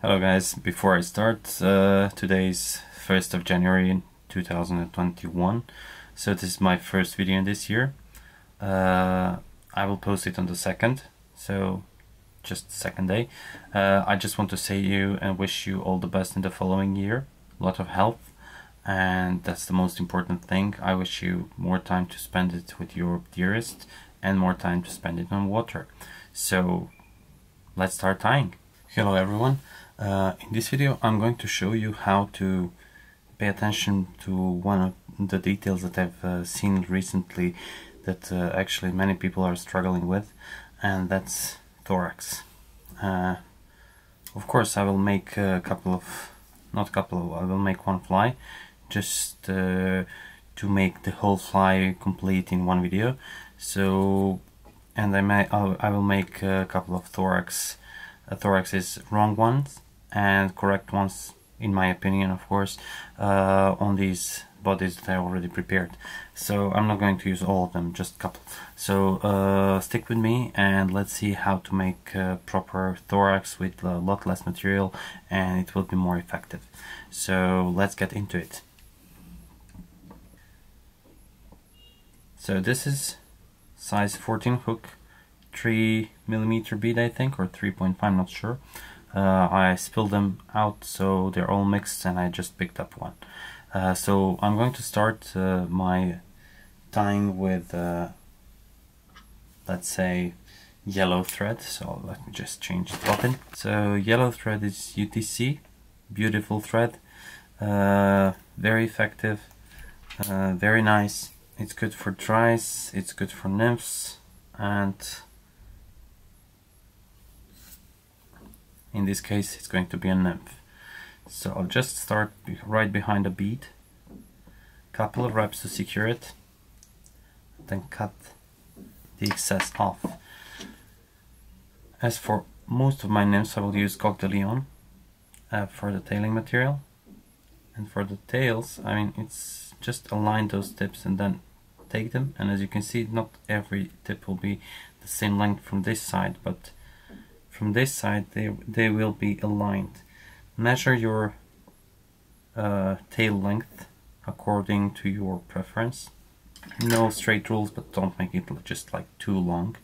Hello guys, before I start, today's 1st of January 2021, so this is my first video in this year. I will post it on the 2nd, so just second day. I just want to say you and wish you all the best in the following year, a lot of health, and that's the most important thing. I wish you more time to spend it with your dearest and more time to spend it on water. So let's start tying. Hello everyone. In this video I'm going to show you how to pay attention to one of the details that I've seen recently that actually many people are struggling with, and that's thorax. Of course I will make one fly just to make the whole fly complete in one video. So, and I will make a couple of thoraxes, wrong ones and correct ones, in my opinion, of course, on these bodies that I already prepared. So I'm not going to use all of them, just a couple. So stick with me and let's see how to make a proper thorax with a lot less material, and it will be more effective. So let's get into it. So this is size 14 hook, 3 millimeter bead, I think, or 3.5, I'm not sure. I spilled them out, so they're all mixed, and I just picked up one. So I'm going to start my tying with, let's say, yellow thread. So let me just change the button. So yellow thread is UTC, beautiful thread, very effective, very nice. It's good for tries, it's good for nymphs, and in this case it's going to be a nymph. So I'll just start right behind the bead, couple of wraps to secure it, then cut the excess off. As for most of my nymphs I will use Coq de Leon for the tailing material, and for the tails, I mean, it's just align those tips and then take them, and as you can see not every tip will be the same length from this side, but from this side they will be aligned. Measure your tail length according to your preference. No straight rules, but don't make it just like too long,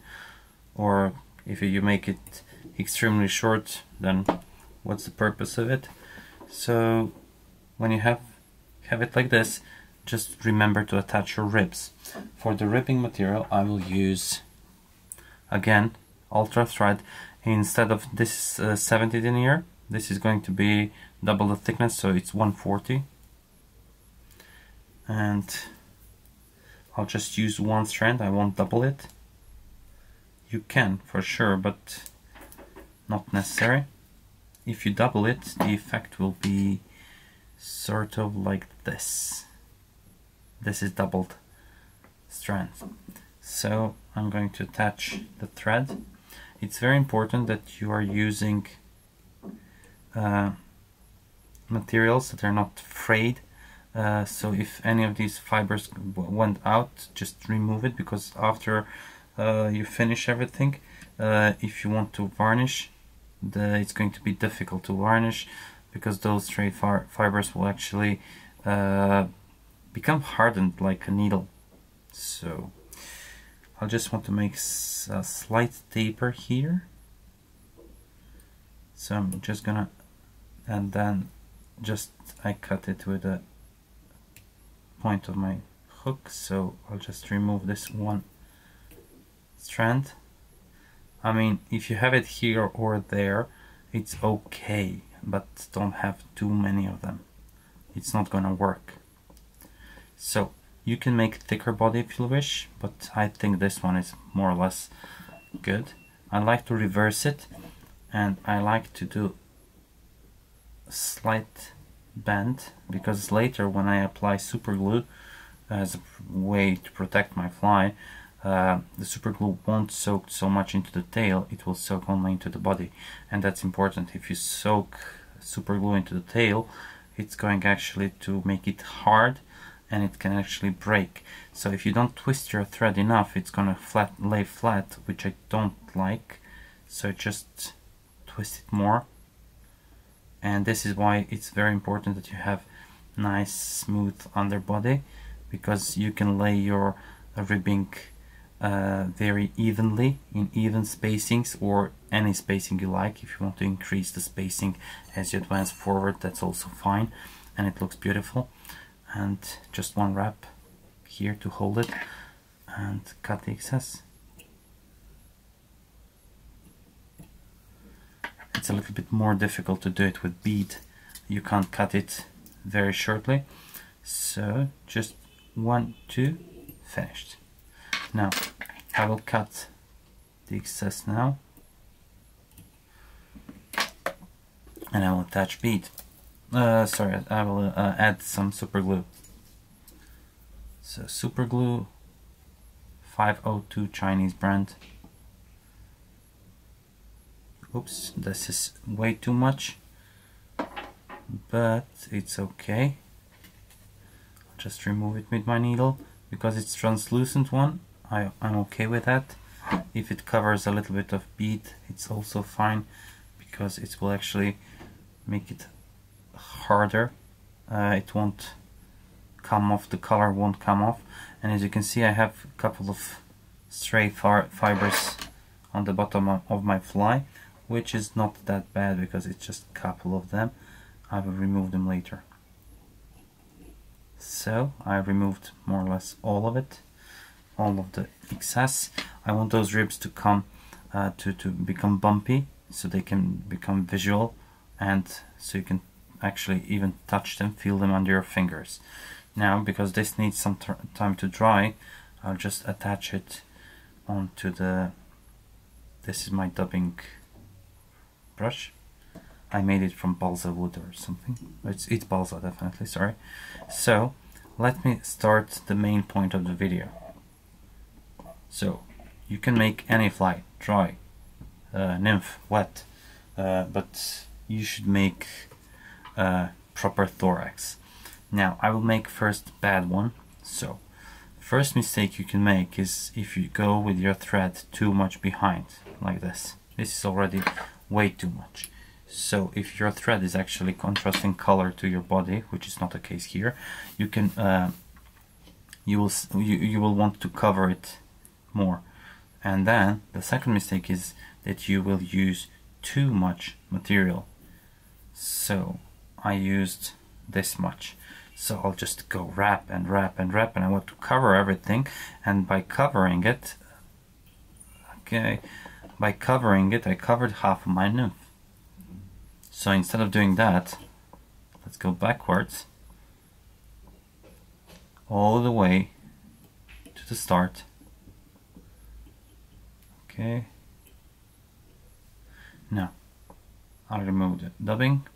or if you make it extremely short, then what's the purpose of it? So when you have it like this, just remember to attach your ribs. For the ribbing material I will use again ultra thread. Instead of this 70 denier, this is going to be double the thickness, so it's 140, and I'll just use one strand. I won't double it. You can for sure, but not necessary. If you double it, the effect will be sort of like this. This is doubled strand. So I'm going to attach the thread. It's very important that you are using materials that are not frayed, so if any of these fibers went out, just remove it, because after you finish everything, if you want to varnish, it's going to be difficult to varnish, because those stray fibers will actually become hardened like a needle. So I just want to make a slight taper here, so I'm just gonna, and then just I cut it with a point of my hook. So I'll just remove this one strand. I mean, if you have it here or there, it's okay, but don't have too many of them, it's not gonna work. So you can make thicker body if you wish, but I think this one is more or less good. I like to reverse it, and I like to do a slight bend, because later when I apply super glue as a way to protect my fly, the super glue won't soak so much into the tail, it will soak only into the body, and that's important. If you soak super glue into the tail, it's going actually to make it hard, and it can actually break. So if you don't twist your thread enough, it's gonna lay flat, which I don't like, so just twist it more and this is why it's very important that you have nice smooth underbody, because you can lay your ribbing very evenly in even spacings or any spacing you like. If you want to increase the spacing as you advance forward, that's also fine, and it looks beautiful. And just one wrap here to hold it and cut the excess. It's a little bit more difficult to do it with bead. You can't cut it very shortly. So just 1, 2, finished. Now I will cut the excess now, and I will attach bead. I will add some super glue. So super glue, 502 Chinese brand. Oops, this is way too much, but it's okay. I'll just remove it with my needle because it's translucent one. I'm okay with that. If it covers a little bit of bead, it's also fine, because it will actually make it harder. It won't come off, the color won't come off. And as you can see, I have a couple of stray fibers on the bottom of my fly, which is not that bad because it's just a couple of them. I will remove them later. So I removed more or less all of it, all of the excess. I want those ribs to come to become bumpy, so they can become visual, and so you can actually even touch them, feel them under your fingers. Now, because this needs some time to dry, I'll just attach it onto the... This is my dubbing brush. I made it from balsa wood or something. It's balsa, definitely, sorry. So let me start the main point of the video. So you can make any fly, dry, nymph, wet, but you should make proper thorax. Now I will make first bad one. So first mistake you can make is if you go with your thread too much behind, like this. This is already way too much. So if your thread is actually contrasting color to your body, which is not the case here, you can you will want to cover it more. And then the second mistake is that you will use too much material. So I used this much. So I'll just go wrap and wrap and wrap, and I want to cover everything. And by covering it, okay, by covering it, I covered half of my nymph. So instead of doing that, let's go backwards all the way to the start. Okay. Now I removed the dubbing.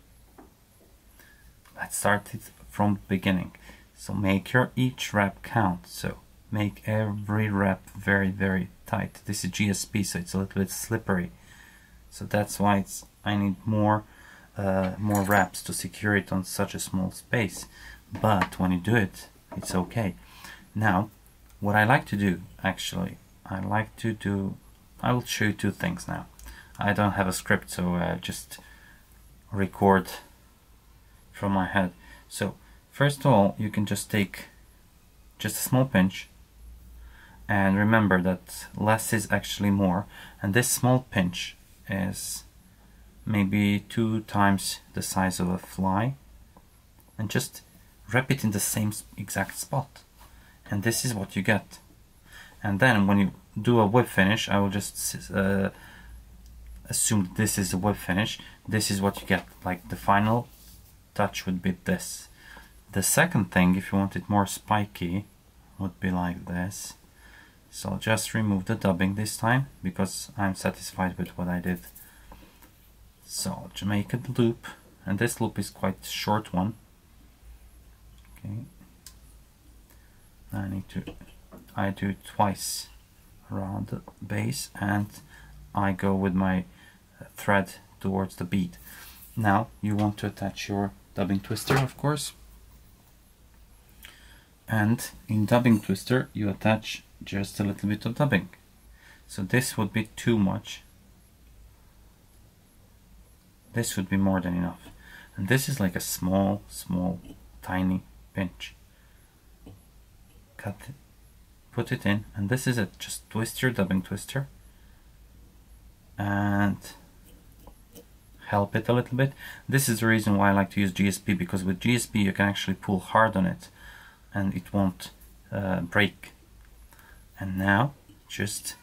Let's start it from the beginning. So make your each wrap count. So make every wrap very, very tight. This is GSP, so it's a little bit slippery. So that's why it's, I need more wraps to secure it on such a small space. But when you do it, it's okay. Now, what I like to do, actually, I will show you two things now. I don't have a script, so I just record from my head. So first of all, you can just take just a small pinch, and remember that less is actually more, and this small pinch is maybe 2 times the size of a fly, and just wrap it in the same exact spot, and this is what you get. And then when you do a whip finish, I will just assume that this is a whip finish. This is what you get, like the final touch would be this. The second thing, if you want it more spiky, would be like this. So I'll just remove the dubbing this time because I'm satisfied with what I did. So I'll make a loop, and this loop is quite short one. Okay. Now I do it twice around the base, and I go with my thread towards the bead. Now you want to attach your dubbing twister, of course, and in dubbing twister you attach just a little bit of dubbing. So this would be too much. This would be more than enough. And this is like a small, tiny pinch. Cut it, put it in, and this is it. Just twist your dubbing twister and help it a little bit. This is the reason why I like to use GSP, because with GSP you can actually pull hard on it and it won't break. And now just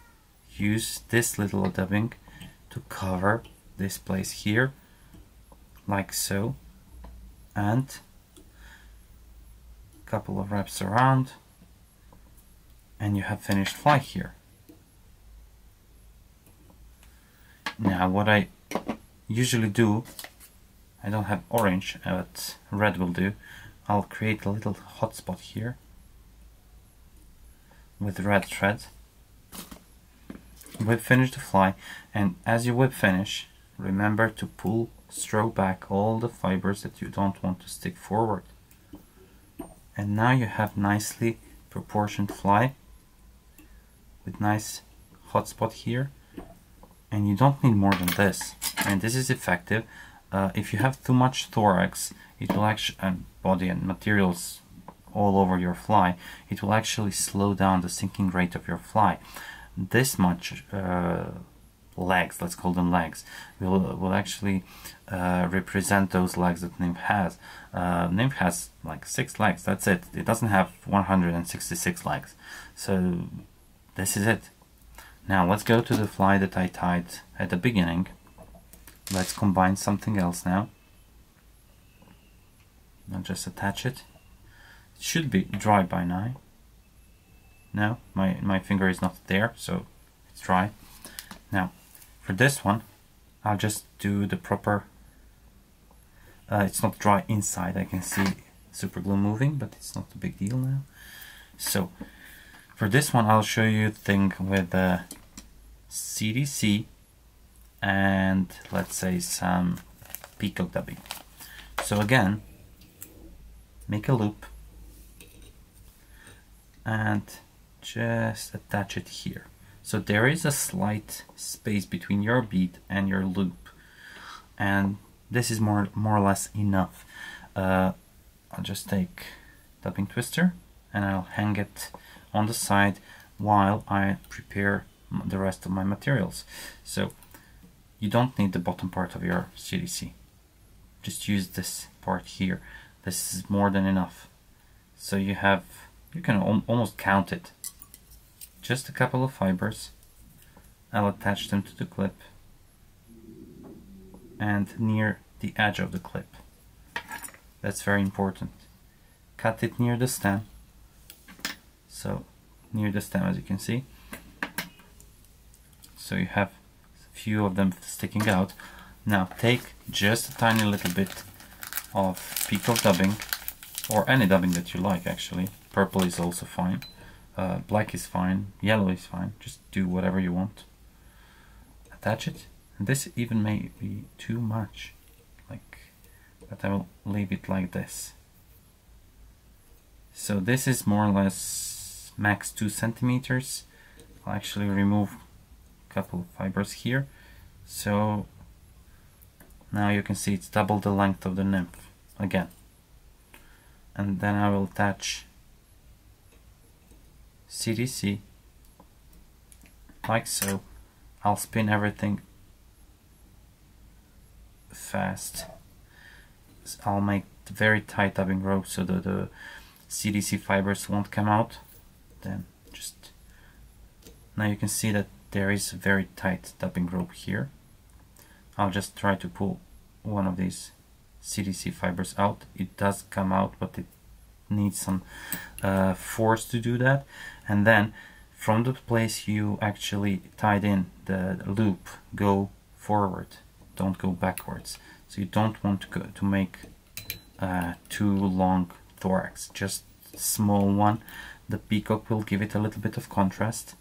use this little dubbing to cover this place here, like so, and a couple of wraps around, and you have finished fly here. Now what I usually do, I don't have orange, but red will do. I'll create a little hot spot here with red thread, whip finish the fly, and as you whip finish, remember to pull, throw back all the fibers that you don't want to stick forward. And now you have nicely proportioned fly with nice hot spot here, and you don't need more than this, and this is effective. If you have too much thorax, it will actually, body and materials all over your fly, it will actually slow down the sinking rate of your fly. This much legs, let's call them legs, will actually represent those legs that nymph has. Nymph has like 6 legs, that's it. It doesn't have 166 legs. So this is it. Now let's go to the fly that I tied at the beginning. Let's combine something else now. I'll just attach it. It should be dry by now. No, my finger is not there, so it's dry. Now, for this one, I'll just do the proper... it's not dry inside, I can see super glue moving, but it's not a big deal now. So, for this one I'll show you thing with CDC and let's say some Pico dubbing. So again, make a loop and just attach it here. So there is a slight space between your bead and your loop, and this is more or less enough. I'll just take dubbing twister and I'll hang it on the side while I prepare the rest of my materials. So you don't need the bottom part of your CDC, just use this part here. This is more than enough. So you have, you can almost count it. Just a couple of fibers, I'll attach them to the clip and near the edge of the clip. That's very important. Cut it near the stem, so near the stem as you can see. So you have a few of them sticking out. Now take just a tiny little bit of Pico dubbing, or any dubbing that you like actually. Purple is also fine. Black is fine, yellow is fine, just do whatever you want. Attach it, and this even may be too much, like, but I will leave it like this. So this is more or less max 2 centimeters. I'll actually remove a couple of fibers here, so now you can see it's double the length of the nymph again. And then I will attach CDC, like so. I'll spin everything fast. I'll make very tight dubbing rope so that the CDC fibers won't come out. Then just, now you can see that there is a very tight dubbing rope here. I'll just try to pull one of these CDC fibers out. It does come out, but it needs some force to do that. And then from the place you actually tied in the loop, go forward, don't go backwards. So you don't want to go to make too long thorax, just small one. The peacock will give it a little bit of contrast,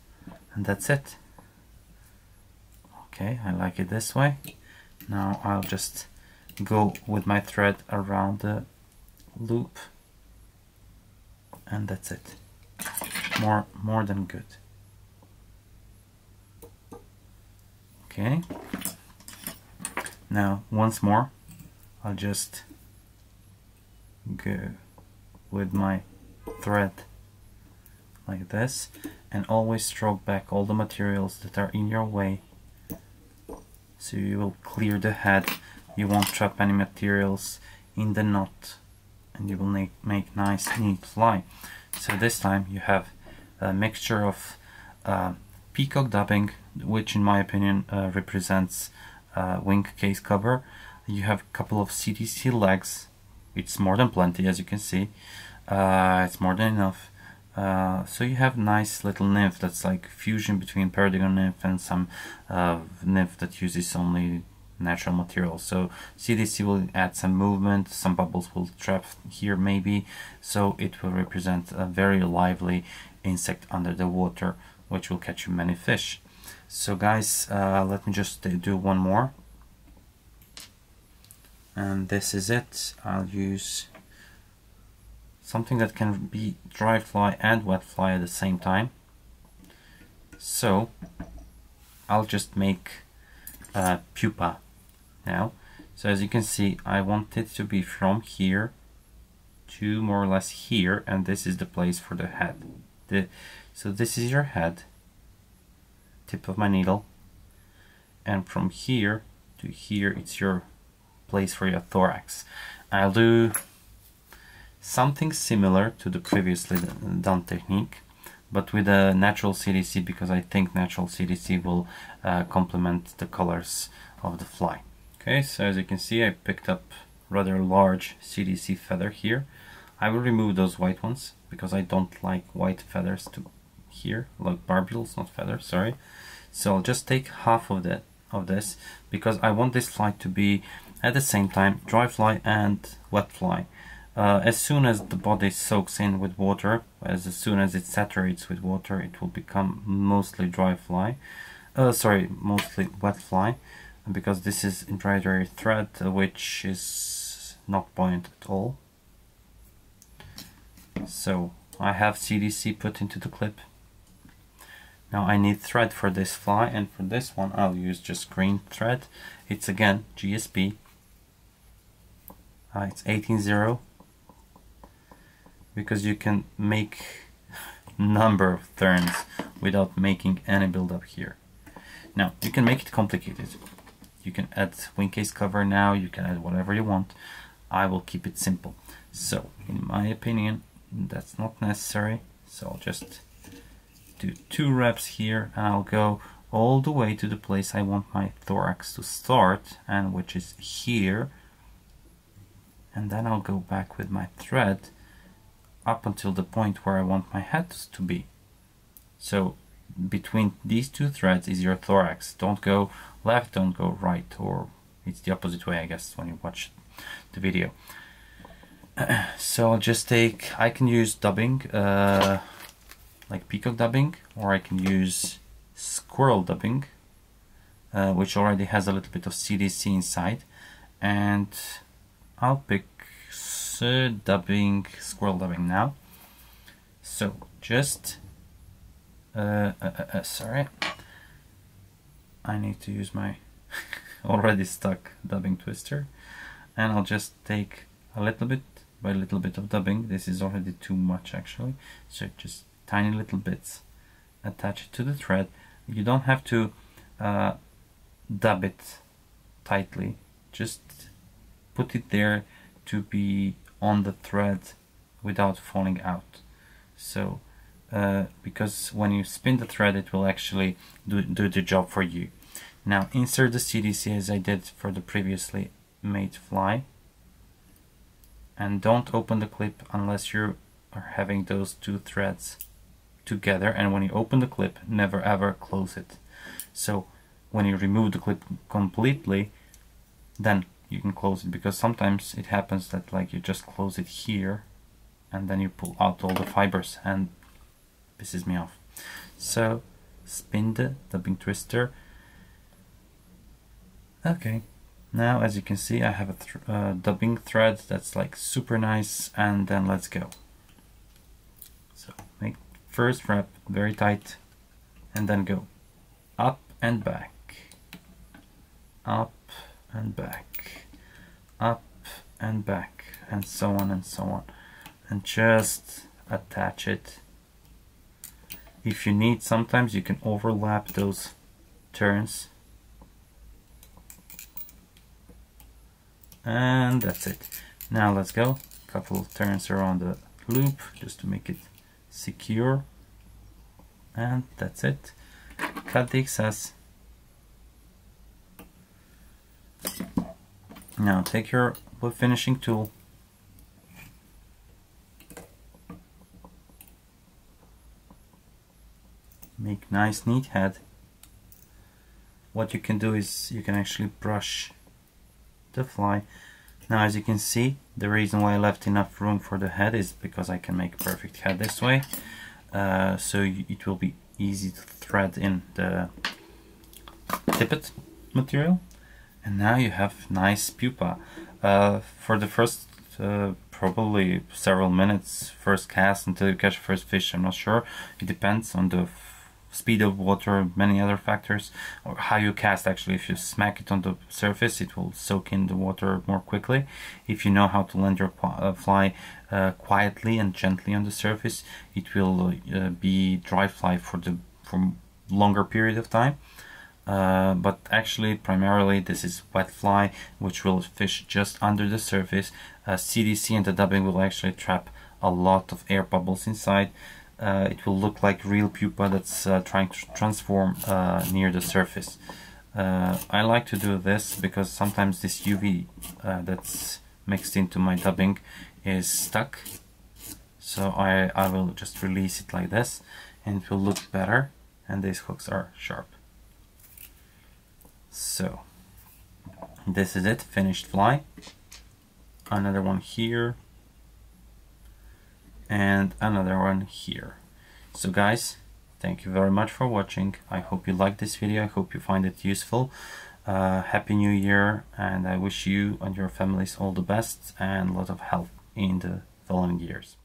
and that's it. Okay, I like it this way. Now I'll just go with my thread around the loop, and that's it. More than good. Okay, now once more I'll just go with my thread like this, and always stroke back all the materials that are in your way, so you will clear the head, you won't trap any materials in the knot, and you will make nice neat line. So this time you have a mixture of peacock dubbing, which in my opinion represents wing case cover. You have a couple of CDC legs. It's more than plenty, as you can see, it's more than enough. So you have nice little nymph that's like fusion between perdigon nymph and some nymph that uses only natural material. So CDC will add some movement, some bubbles will trap here maybe, so it will represent a very lively insect under the water, which will catch you many fish. So guys, let me just do one more, and this is it. I'll use something that can be dry fly and wet fly at the same time. So I'll just make pupa now. So as you can see, I want it to be from here to more or less here, and this is the place for the head. So this is your head, tip of my needle, and from here to here it's your place for your thorax. I'll do something similar to the previously done technique, but with a natural CDC, because I think natural CDC will complement the colors of the fly. Okay, so as you can see, I picked up rather large CDC feather here. I will remove those white ones because I don't like white feathers to here, like barbules, not feathers, sorry. So I'll just take half of that of this, because I want this fly to be at the same time dry fly and wet fly. As soon as the body soaks in with water, as soon as it saturates with water, it will become mostly dry fly, mostly wet fly, because this is embroidery thread, which is not buoyant at all. So I have CDC put into the clip. Now I need thread for this fly, and for this one I'll use just green thread. It's again GSP, it's 180, because you can make number of turns without making any build-up here. Now you can make it complicated, you can add wing case cover now, you can add whatever you want. I will keep it simple, so in my opinion that's not necessary. So I'll just do 2 reps here, and I'll go all the way to the place I want my thorax to start, and which is here, and then I'll go back with my thread up until the point where I want my head to be. So between these 2 threads is your thorax. Don't go left, don't go right, or it's the opposite way, I guess, when you watch the video. So I'll just take, I can use dubbing, like peacock dubbing, or I can use squirrel dubbing, which already has a little bit of CDC inside, and I'll pick squirrel dubbing now. So just sorry, I need to use my already stuck dubbing twister, and I'll just take a little bit by little bit of dubbing. This is already too much actually, so just tiny little bits, attach it to the thread. You don't have to dub it tightly, just put it there to be on the thread without falling out. So because when you spin the thread it will actually do the job for you. Now insert the CDC as I did for the previously made fly, and don't open the clip unless you are having those 2 threads together, and when you open the clip never ever close it. So when you remove the clip completely, then you can close it, because sometimes it happens that like you just close it here and then you pull out all the fibers, and pisses me off. So spin the dubbing twister. Okay, now as you can see I have a dubbing thread that's like super nice, and then let's go. So make first wrap very tight, and then go up and back, up and back, up and back, and so on, and just attach it. If you need, sometimes you can overlap those turns. And that's it. Now let's go. A couple of turns around the loop just to make it secure. And that's it. Cut the excess. Now take your finishing tool. Make nice neat head. What you can do is you can actually brush the fly. Now as you can see, the reason why I left enough room for the head is because I can make a perfect head this way. So it will be easy to thread in the tippet material. And now you have nice pupa. For the first probably several minutes, first cast until you catch first fish, I'm not sure. It depends on the speed of water, many other factors, or how you cast actually. If you smack it on the surface, it will soak in the water more quickly. If you know how to land your fly quietly and gently on the surface, it will be dry fly for longer period of time. But actually, primarily, this is wet fly, which will fish just under the surface. CDC and the dubbing will actually trap a lot of air bubbles inside. It will look like real pupa that's trying to transform near the surface. I like to do this because sometimes this UV that's mixed into my dubbing is stuck. So I will just release it like this and it will look better, and these hooks are sharp. So this is it, finished fly. Another one here and another one here. So guys, thank you very much for watching. I hope you liked this video. I hope you find it useful. Happy New Year, and I wish you and your families all the best and a lot of health in the following years.